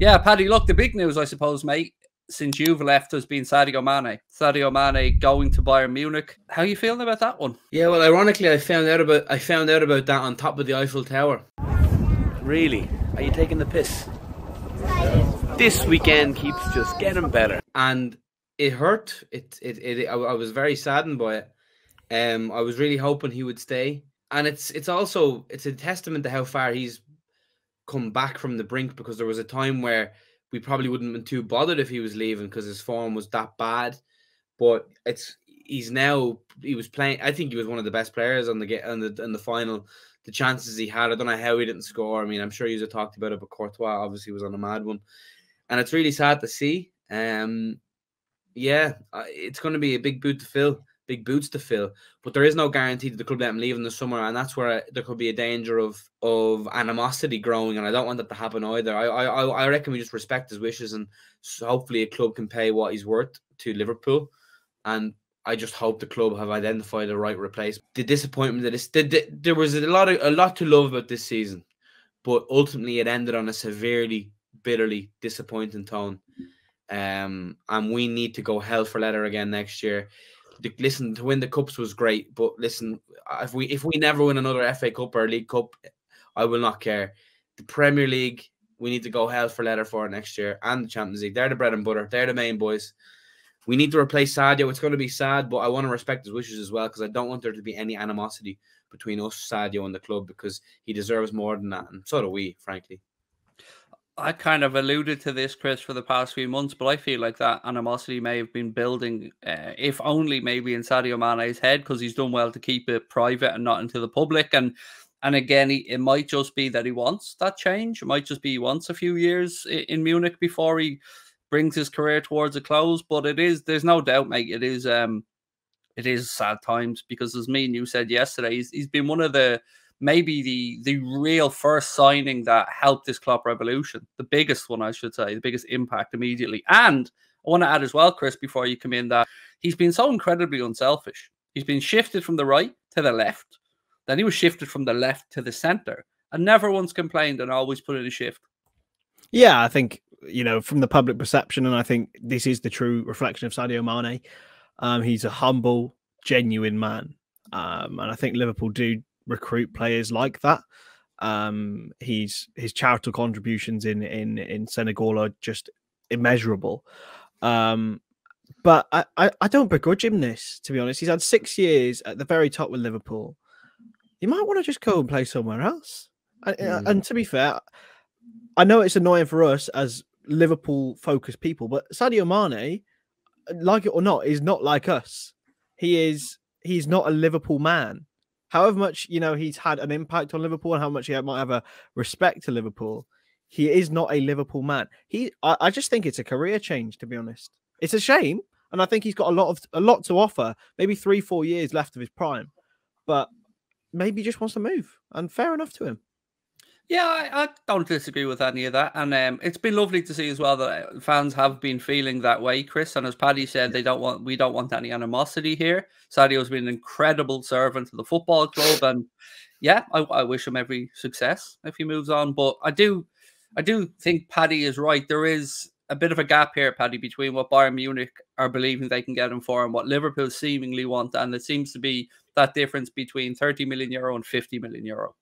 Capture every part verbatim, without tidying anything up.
Yeah, Paddy, look, the big news, I suppose, mate, since you've left has been Sadio Mane. Sadio Mane going to Bayern Munich. How are you feeling about that one? Yeah, well, ironically, I found out about I found out about that on top of the Eiffel Tower. Really? Are you taking the piss? This weekend keeps just getting better. And it hurt. It, it, it, I was very saddened by it. Um, I was really hoping he would stay. And it's it's also, it's a testament to how far he's come back from the brink, because there was a time where we probably wouldn't have been too bothered if he was leaving because his form was that bad. But it's he's now, he was playing, I think he was one of the best players on the, on the, on the final. The chances he had, I don't know how he didn't score. I mean, I'm sure you talked about it, but Courtois obviously was on a mad one. And it's really sad to see. Um, yeah, it's going to be a big boot to fill. Big boots to fill, but there is no guarantee that the club let him leave in the summer, and that's where I, there could be a danger of of animosity growing, and I don't want that to happen either. I I I reckon we just respect his wishes, and so hopefully a club can pay what he's worth to Liverpool, and I just hope the club have identified the right replacement. The disappointment that it's, the, the, there was a lot of, a lot to love about this season, but ultimately it ended on a severely, bitterly disappointing tone, um, and we need to go hell for leather again next year. Listen, to win the cups was great, but listen, if we if we never win another F A Cup or League Cup, I will not care. The Premier League, we need to go hell for leather for next year, and the Champions League. They're the bread and butter. They're the main boys. We need to replace Sadio. It's going to be sad, but I want to respect his wishes as well, because I don't want there to be any animosity between us, Sadio, and the club, because he deserves more than that, and so do we, frankly. I kind of alluded to this, Chris, for the past few months, but I feel like that animosity may have been building, uh, if only maybe in Sadio Mane's head, because he's done well to keep it private and not into the public. And and again, he, it might just be that he wants that change. It might just be he wants a few years in, in Munich before he brings his career towards a close. But it is, there's no doubt, mate, it is um, it is sad times, because as me and you said yesterday, he's, he's been one of the, maybe the the real first signing that helped this Klopp revolution. The biggest one, I should say, the biggest impact immediately. And I want to add as well, Chris, before you come in, that he's been so incredibly unselfish. He's been shifted from the right to the left. Then he was shifted from the left to the centre. And never once complained and always put in a shift. Yeah, I think, you know, from the public perception, and I think this is the true reflection of Sadio Mane, um, he's a humble, genuine man. Um, and I think Liverpool do recruit players like that. Um, he's his charitable contributions in in in Senegal are just immeasurable. Um, but I, I I don't begrudge him this, to be honest. He's had six years at the very top with Liverpool. You might want to just go and play somewhere else. Mm. And, and to be fair, I know it's annoying for us as Liverpool focused people, but Sadio Mane, like it or not, is not like us. He is he's not a Liverpool man. However much, you know, he's had an impact on Liverpool and how much he might have a respect to Liverpool, he is not a Liverpool man. He, I, I just think it's a career change, to be honest. It's a shame, and I think he's got a lot of a lot to offer. Maybe three, four years left of his prime, but maybe he just wants to move, and fair enough to him. Yeah, I, I don't disagree with any of that. And um, it's been lovely to see as well that fans have been feeling that way, Chris. And as Paddy said, they don't want we don't want any animosity here. Sadio's been an incredible servant to the football club. And yeah, I, I wish him every success if he moves on. But I do I do think Paddy is right. There is a bit of a gap here, Paddy, between what Bayern Munich are believing they can get him for and what Liverpool seemingly want. And there seems to be that difference between thirty million euro and fifty million euro.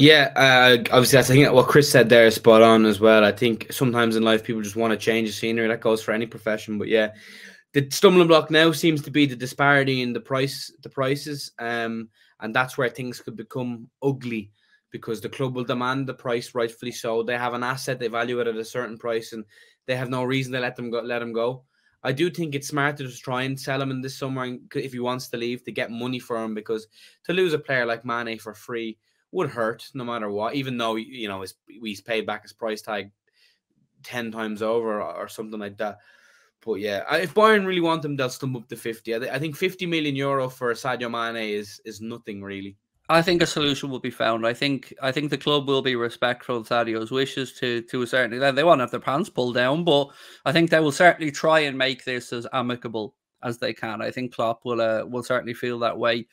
Yeah, uh, obviously, that's, I think what Chris said there is spot on as well. I think sometimes in life, people just want to change the scenery. That goes for any profession. But yeah, the stumbling block now seems to be the disparity in the price, the prices. Um, and that's where things could become ugly, because the club will demand the price, rightfully so. They have an asset, they value it at a certain price, and they have no reason to let them go. Let them go. I do think it's smart to just try and sell him in this summer, and if he wants to leave, to get money for him, because to lose a player like Mane for free would hurt no matter what, even though, you know, he's paid back his price tag ten times over or, or something like that. But yeah, if Bayern really want him, they'll stump up to fifty. I, th I think fifty million euro for Sadio Mane is is nothing really. I think a solution will be found. I think I think the club will be respectful of Sadio's wishes to to a certain extent. They won't have their pants pulled down, but I think they will certainly try and make this as amicable as they can. I think Klopp will uh, will certainly feel that way.